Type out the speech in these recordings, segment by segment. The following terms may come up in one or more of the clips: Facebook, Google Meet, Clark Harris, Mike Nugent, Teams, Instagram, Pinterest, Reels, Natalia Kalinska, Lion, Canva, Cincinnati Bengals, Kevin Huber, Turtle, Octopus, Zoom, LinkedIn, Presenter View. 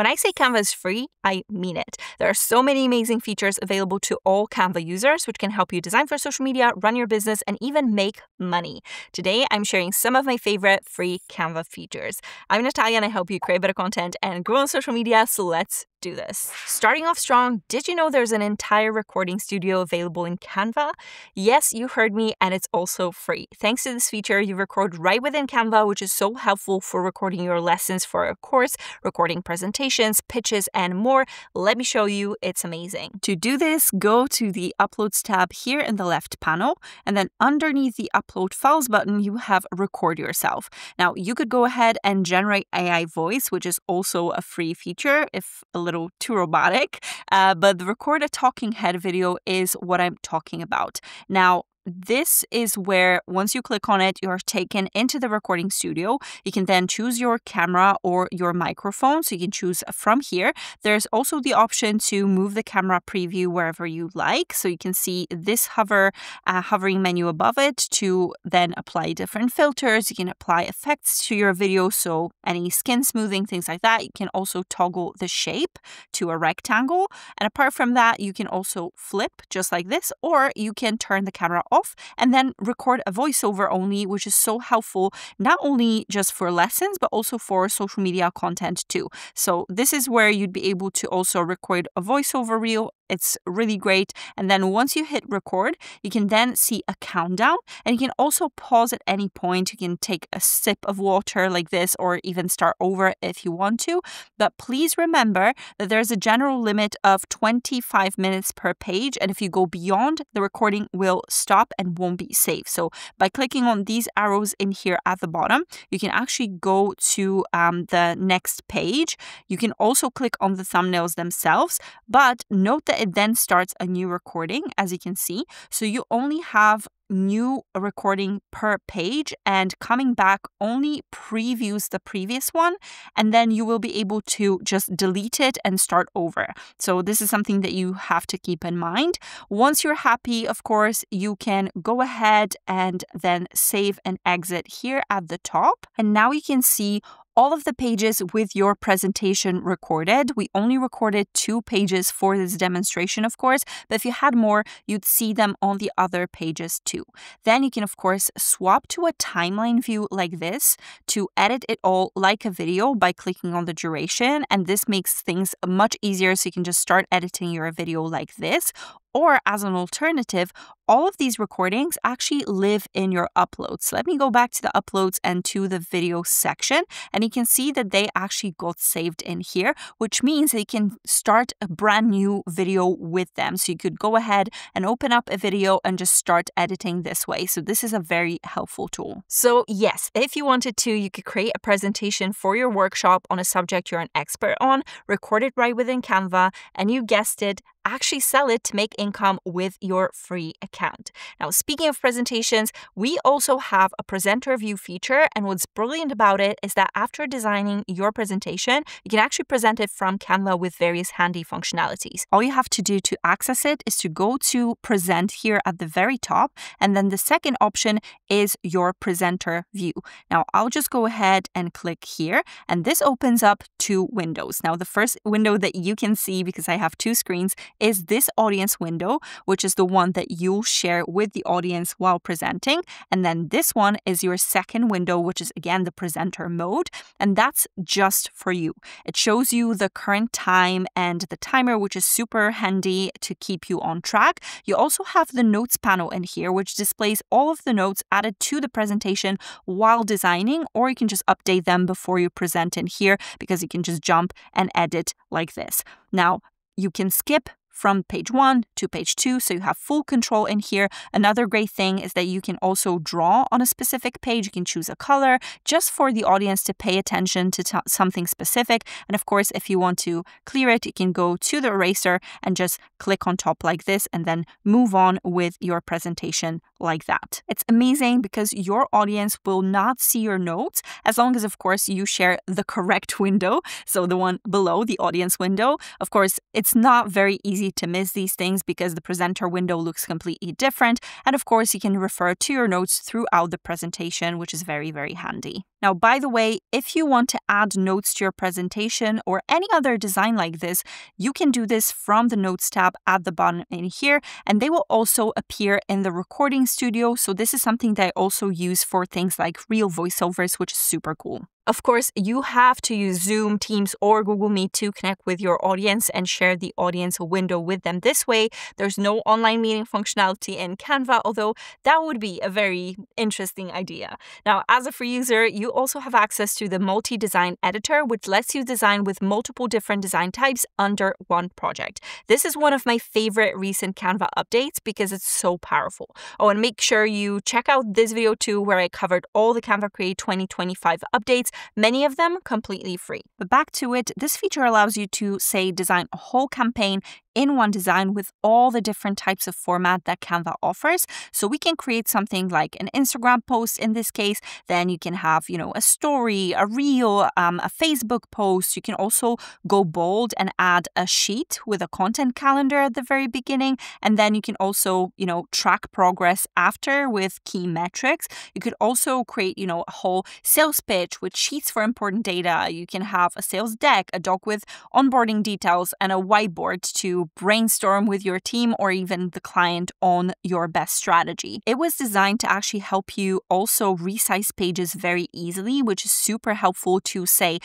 When I say Canva is free, I mean it. There are so many amazing features available to all Canva users, which can help you design for social media, run your business, and even make money. Today, I'm sharing some of my favorite free Canva features. I'm Natalia, and I help you create better content and grow on social media, so let's do this. Starting off strong, did you know there's an entire recording studio available in Canva? Yes, you heard me, and it's also free. Thanks to this feature, you record right within Canva, which is so helpful for recording your lessons for a course, recording presentations, pitches, and more. Let me show you, it's amazing. To do this, go to the Uploads tab here in the left panel, and then underneath the Upload Files button, you have Record Yourself. Now, you could go ahead and generate AI voice, which is also a free feature, if a little too robotic, but the record a talking head video is what I'm talking about. Now, this is where once you click on it, you're taken into the recording studio. You can then choose your camera or your microphone. So you can choose from here. There's also the option to move the camera preview wherever you like. So you can see this hovering menu above it to then apply different filters. You can apply effects to your video. So any skin smoothing, things like that. You can also toggle the shape to a rectangle. And apart from that, you can also flip just like this, or you can turn the camera off and then record a voiceover only, which is so helpful, not only just for lessons, but also for social media content too. So this is where you'd be able to also record a voiceover reel. It's really great. And then once you hit record, you can then see a countdown, and you can also pause at any point. You can take a sip of water like this, or even start over if you want to. But please remember that there's a general limit of 25 minutes per page. And if you go beyond, the recording will stop and won't be safe. So by clicking on these arrows in here at the bottom, you can actually go to the next page. You can also click on the thumbnails themselves, but note that it then starts a new recording, as you can see. So you only have new recording per page, and coming back only previews the previous one, and then you will be able to just delete it and start over. So this is something that you have to keep in mind. Once you're happy, of course, you can go ahead and then save and exit here at the top. And now you can see all of the pages with your presentation recorded. We only recorded 2 pages for this demonstration, of course, but if you had more, you'd see them on the other pages too. Then you can, of course, swap to a timeline view like this to edit it all like a video by clicking on the duration. And this makes things much easier. So you can just start editing your video like this. Or as an alternative, all of these recordings actually live in your uploads. Let me go back to the uploads and to the video section, and you can see that they actually got saved in here, which means that you can start a brand new video with them. So you could go ahead and open up a video and just start editing this way. So this is a very helpful tool. So yes, if you wanted to, you could create a presentation for your workshop on a subject you're an expert on, record it right within Canva, and you guessed it, actually sell it to make income with your free account. Now, speaking of presentations, we also have a presenter view feature. And what's brilliant about it is that after designing your presentation, you can actually present it from Canva with various handy functionalities. All you have to do to access it is to go to present here at the very top. And then the second option is your presenter view. Now, I'll just go ahead and click here. And this opens up 2 windows. Now, the first window that you can see, because I have 2 screens, is this audience window, which is the one that you'll share with the audience while presenting. And then this one is your second window, which is again the presenter mode. And that's just for you. It shows you the current time and the timer, which is super handy to keep you on track. You also have the notes panel in here, which displays all of the notes added to the presentation while designing, or you can just update them before you present in here, because you can just jump and edit like this. Now, you can skip from page 1 to page 2, so you have full control in here. Another great thing is that you can also draw on a specific page. You can choose a color just for the audience to pay attention to something specific. And of course, if you want to clear it, you can go to the eraser and just click on top like this and then move on with your presentation like that. It's amazing because your audience will not see your notes as long as, of course, you share the correct window. So the one below the audience window. Of course, it's not very easy to miss these things because the presenter window looks completely different. And of course, you can refer to your notes throughout the presentation, which is very, very handy. Now, by the way, if you want to add notes to your presentation or any other design like this, you can do this from the Notes tab at the bottom in here, and they will also appear in the recording studio. So this is something that I also use for things like real voiceovers, which is super cool. Of course, you have to use Zoom, Teams, or Google Meet to connect with your audience and share the audience window with them. This way, there's no online meeting functionality in Canva, although that would be a very interesting idea. Now, as a free user, you also have access to the multi-design editor, which lets you design with multiple different design types under one project. This is one of my favorite recent Canva updates because it's so powerful. Oh, and make sure you check out this video too, where I covered all the Canva Create 2025 updates, many of them completely free. But back to it, this feature allows you to, say, design a whole campaign in one design with all the different types of format that Canva offers. So we can create something like an Instagram post in this case, then you can have, a story, a reel, a Facebook post. You can also go bold and add a sheet with a content calendar at the very beginning. And then you can also, track progress after with key metrics. You could also create, a whole sales pitch with sheets for important data. You can have a sales deck, a doc with onboarding details, and a whiteboard to brainstorm with your team or even the client on your best strategy. It was designed to actually help you also resize pages very easily, which is super helpful to say,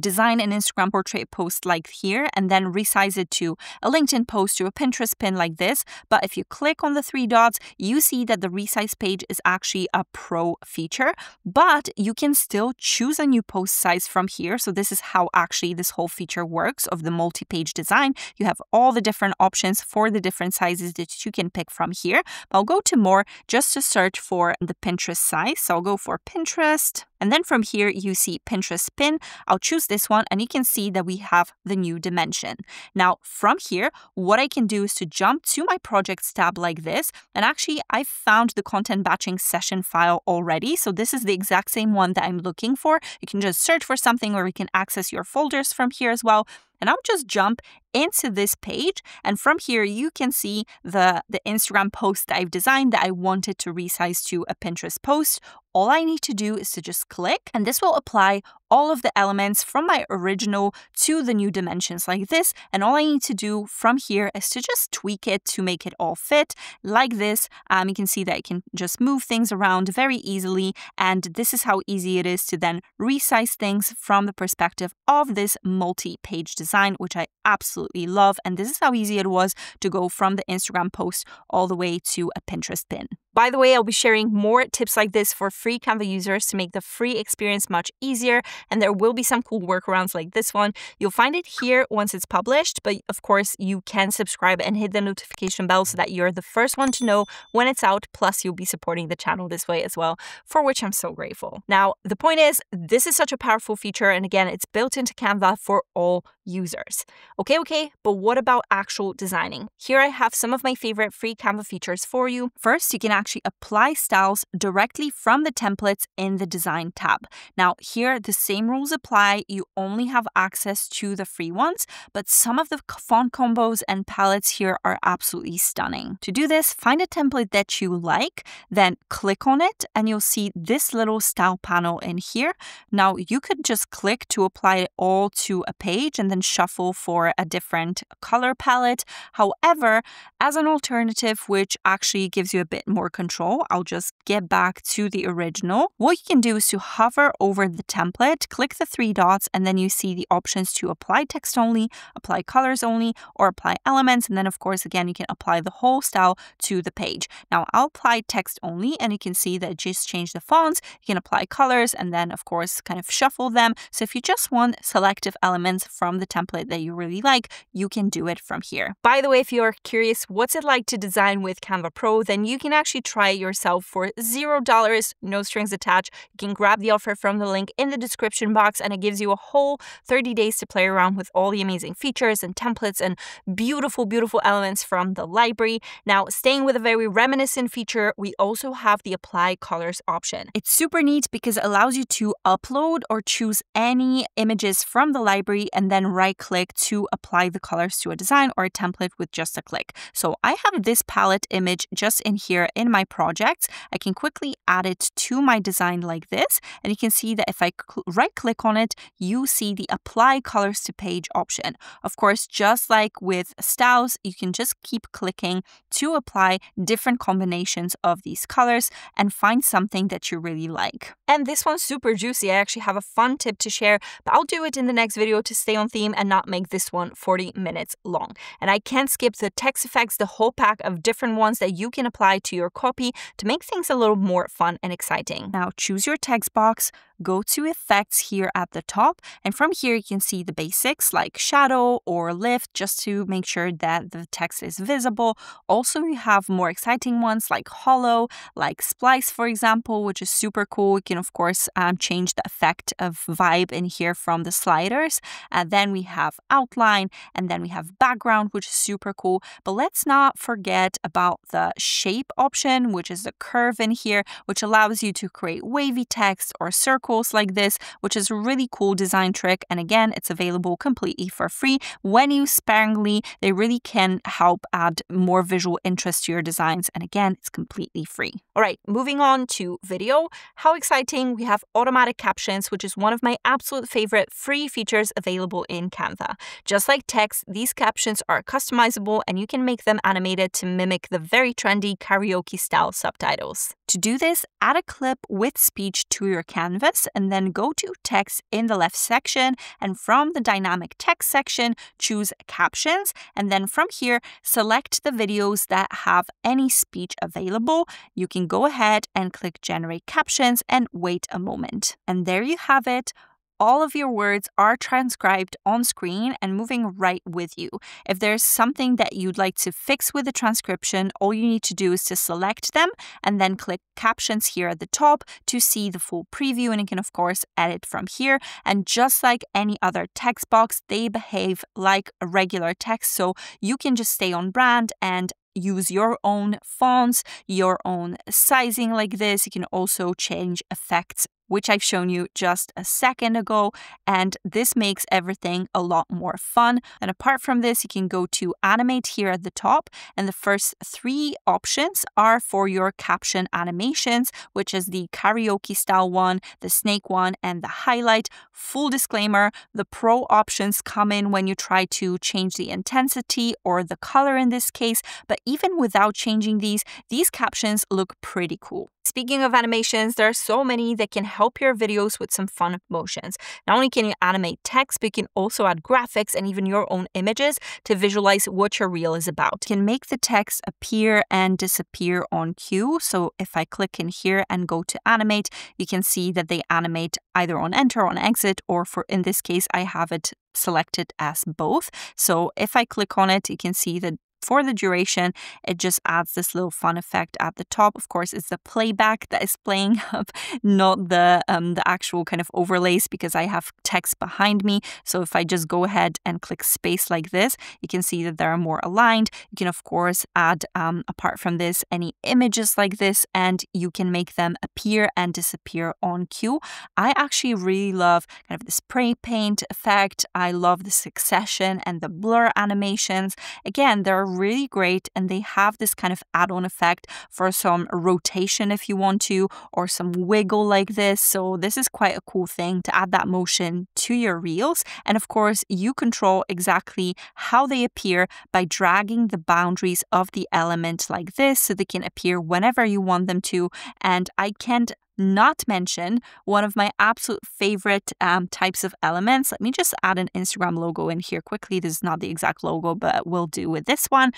design an Instagram portrait post like here and then resize it to a LinkedIn post, to a Pinterest pin like this. But if you click on the three dots, you see that the resize page is actually a pro feature, but you can still choose a new post size from here. So this is how actually this whole feature works of the multi-page design. You have all the different options for the different sizes that you can pick from here. I'll go to more just to search for the Pinterest size. So I'll go for Pinterest. And then from here, you see Pinterest pin. I'll choose this one and you can see that we have the new dimension. Now from here, what I can do is to jump to my projects tab like this. And actually I found the content batching session file already. So this is the exact same one that I'm looking for. You can just search for something or you can access your folders from here as well. And I'll just jump into this page. And from here, you can see the Instagram post that I've designed that I wanted to resize to a Pinterest post. All I need to do is to just click, and this will apply all of the elements from my original to the new dimensions like this. And all I need to do from here is to just tweak it to make it all fit like this. You can see that I can just move things around very easily. And this is how easy it is to then resize things from the perspective of this multi-page design, which I absolutely love. And this is how easy it was to go from the Instagram post all the way to a Pinterest pin. By the way, I'll be sharing more tips like this for free Canva users to make the free experience much easier. And there will be some cool workarounds like this one. You'll find it here once it's published, but of course you can subscribe and hit the notification bell so that you're the first one to know when it's out. Plus you'll be supporting the channel this way as well, for which I'm so grateful. Now, the point is, this is such a powerful feature. And again, it's built into Canva for all users. Okay, but what about actual designing? Here I have some of my favorite free Canva features for you. First, you can actually apply styles directly from the templates in the design tab. Now here, the same rules apply. You only have access to the free ones, but some of the font combos and palettes here are absolutely stunning. To do this, find a template that you like, then click on it, and you'll see this little style panel in here. Now you could just click to apply it all to a page and then shuffle for a different color palette. However, as an alternative, which actually gives you a bit more control, I'll just get back to the original. What you can do is to hover over the template, click the three dots, and then you see the options to apply text only, apply colors only, or apply elements. And then of course, again, you can apply the whole style to the page. Now I'll apply text only, and you can see that it just changed the fonts. You can apply colors and then of course, kind of shuffle them. So if you just want selective elements from the template that you really like, you can do it from here. By the way, if you are curious, what's it like to design with Canva Pro, then you can actually try it yourself for $0, no strings attached. You can grab the offer from the link in the description box, and it gives you a whole 30 days to play around with all the amazing features and templates and beautiful, beautiful elements from the library. Now, staying with a very reminiscent feature, we also have the apply colors option. It's super neat because it allows you to upload or choose any images from the library and then right click to apply the colors to a design or a template with just a click. So I have this palette image just in here in my projects. I can quickly add it to my design like this. And you can see that if I right click on it, you see the apply colors to page option. Of course, just like with styles, you can just keep clicking to apply different combinations of these colors and find something that you really like. And this one's super juicy. I actually have a fun tip to share, but I'll do it in the next video to stay on theme and not make this one 40 minutes long. And I can skip the text effects, the whole pack of different ones that you can apply to your copy to make things a little more fun and exciting. Now choose your text box, go to effects here at the top, and from here you can see the basics like shadow or lift just to make sure that the text is visible. Also, you have more exciting ones like hollow, like splice, for example, which is super cool. You can, of course, change the effect of vibe in here from the sliders. Then we have outline, and then we have background, which is super cool. But let's not forget about the shape option, which is the curve in here, which allows you to create wavy text or circles like this, which is a really cool design trick. And again, it's available completely for free. When used sparingly, they really can help add more visual interest to your designs. And again, it's completely free. All right, moving on to video. How exciting. We have automatic captions, which is one of my absolute favorite free features available in Canva. Just like text, these captions are customizable and you can make them animated to mimic the very trendy karaoke style subtitles. To do this, add a clip with speech to your canvas, and then go to text in the left section, and from the dynamic text section, choose captions, and then from here, select the videos that have any speech available. You can go ahead and click generate captions and wait a moment. And there you have it. All of your words are transcribed on screen and moving right with you. If there's something that you'd like to fix with the transcription, all you need to do is to select them and then click captions here at the top to see the full preview. And you can, of course, edit from here. And just like any other text box, they behave like a regular text. So you can just stay on brand and use your own fonts, your own sizing like this. You can also change effects, which I've shown you just a second ago, and this makes everything a lot more fun. And apart from this, you can go to animate here at the top, and the first three options are for your caption animations, which is the karaoke style one, the snake one, and the highlight. Full disclaimer, the pro options come in when you try to change the intensity or the color in this case, but even without changing these captions look pretty cool. Speaking of animations, there are so many that can help your videos with some fun motions. Not only can you animate text, but you can also add graphics and even your own images to visualize what your reel is about. You can make the text appear and disappear on cue. So if I click in here and go to animate, you can see that they animate either on enter, on exit, or for in this case, I have it selected as both. So if I click on it, you can see that for the duration, it just adds this little fun effect at the top. Of course, it's the playback that is playing up, not the actual kind of overlays, because I have text behind me. So if I just go ahead and click space like this, you can see that they're more aligned. You can, of course, add, apart from this, any images like this, and you can make them appear and disappear on cue. I actually really love kind of the spray paint effect. I love the succession and the blur animations. Again, there are really great, and they have this kind of add-on effect for some rotation if you want to, or some wiggle like this. So this is quite a cool thing to add that motion to your reels. And of course, you control exactly how they appear by dragging the boundaries of the element like this, so they can appear whenever you want them to. And I can't not mention one of my absolute favorite types of elements. Let me just add an Instagram logo in here quickly. This is not the exact logo, but we'll do with this one.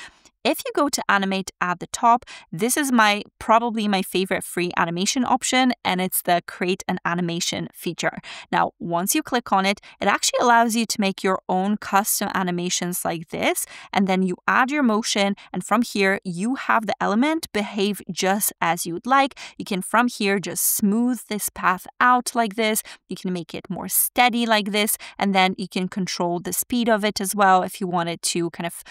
If you go to animate at the top, this is probably my favorite free animation option, and it's the create an animation feature. Now, once you click on it, it actually allows you to make your own custom animations like this, and then you add your motion, and from here, you have the element behave just as you'd like. You can from here just smooth this path out like this. You can make it more steady like this, and then you can control the speed of it as well if you wanted to kind of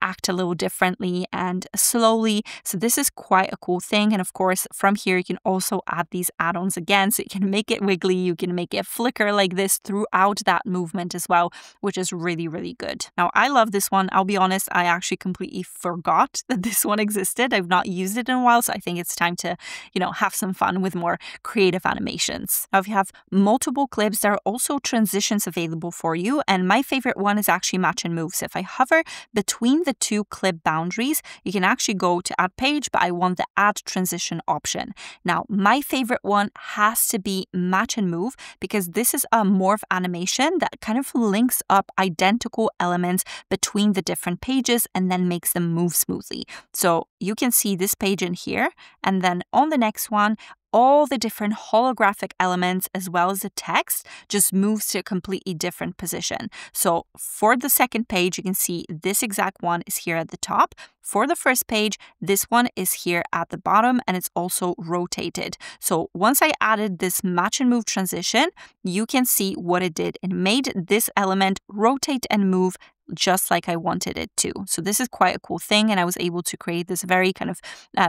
act a little differently and slowly. So this is quite a cool thing. And of course, from here, you can also add these add-ons again. So you can make it wiggly, you can make it flicker like this throughout that movement as well, which is really, really good. Now, I love this one. I'll be honest, I actually completely forgot that this one existed. I've not used it in a while, so I think it's time to, you know, have some fun with more creative animations. Now, if you have multiple clips, there are also transitions available for you. And my favorite one is actually match and move. So if I hover between the two clip boundaries, you can actually go to add page, but I want the add transition option. Now, my favorite one has to be match and move, because this is a morph animation that kind of links up identical elements between the different pages and then makes them move smoothly. So you can see this page in here, and then on the next one, all the different holographic elements as well as the text just moves to a completely different position. So for the second page, you can see this exact one is here at the top. For the first page, this one is here at the bottom, and it's also rotated. So once I added this match and move transition, you can see what it did. It made this element rotate and move just like I wanted it to. So this is quite a cool thing, and I was able to create this very kind of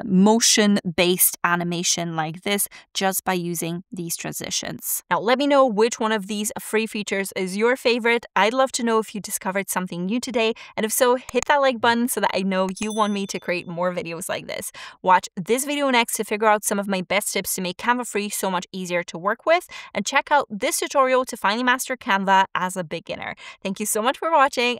motion-based animation like this just by using these transitions. Now, let me know which one of these free features is your favorite. I'd love to know if you discovered something new today, and if so, hit that like button so that I know you want me to create more videos like this. Watch this video next to figure out some of my best tips to make Canva Free so much easier to work with, and check out this tutorial to finally master Canva as a beginner. Thank you so much for watching,